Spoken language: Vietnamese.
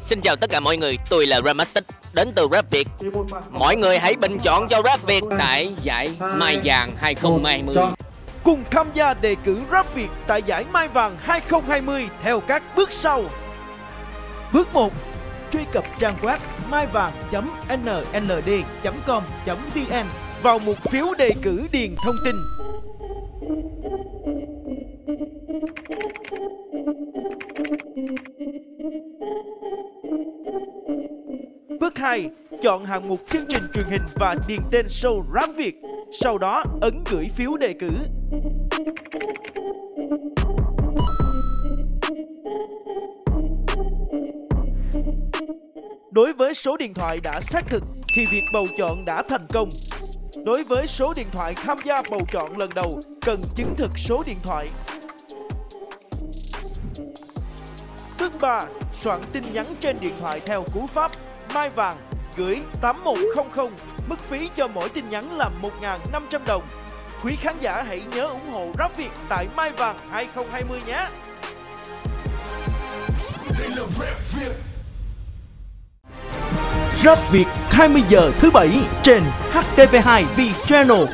Xin chào tất cả mọi người, tôi là Rhymastic đến từ Rap Việt. Mọi người hãy bình chọn cho Rap Việt tại giải Mai Vàng 2020. Cùng tham gia đề cử Rap Việt tại giải Mai Vàng 2020 theo các bước sau. Bước 1. Truy cập trang web maivang.nld.com.vn, vào mục phiếu đề cử điền thông tin. Bước 2. Chọn hạng mục chương trình truyền hình và điền tên show Rap Việt. Sau đó ấn gửi phiếu đề cử. Đối với số điện thoại đã xác thực thì việc bầu chọn đã thành công. Đối với số điện thoại tham gia bầu chọn lần đầu, cần chứng thực số điện thoại. Bước 3. Soạn tin nhắn trên điện thoại theo cú pháp Mai Vàng, gửi 8100, mức phí cho mỗi tin nhắn là 1.500 đồng. Quý khán giả hãy nhớ ủng hộ Rap Việt tại Mai Vàng 2020 nhé! Rap Việt 20 giờ thứ 7 trên HTV 2 V Channel.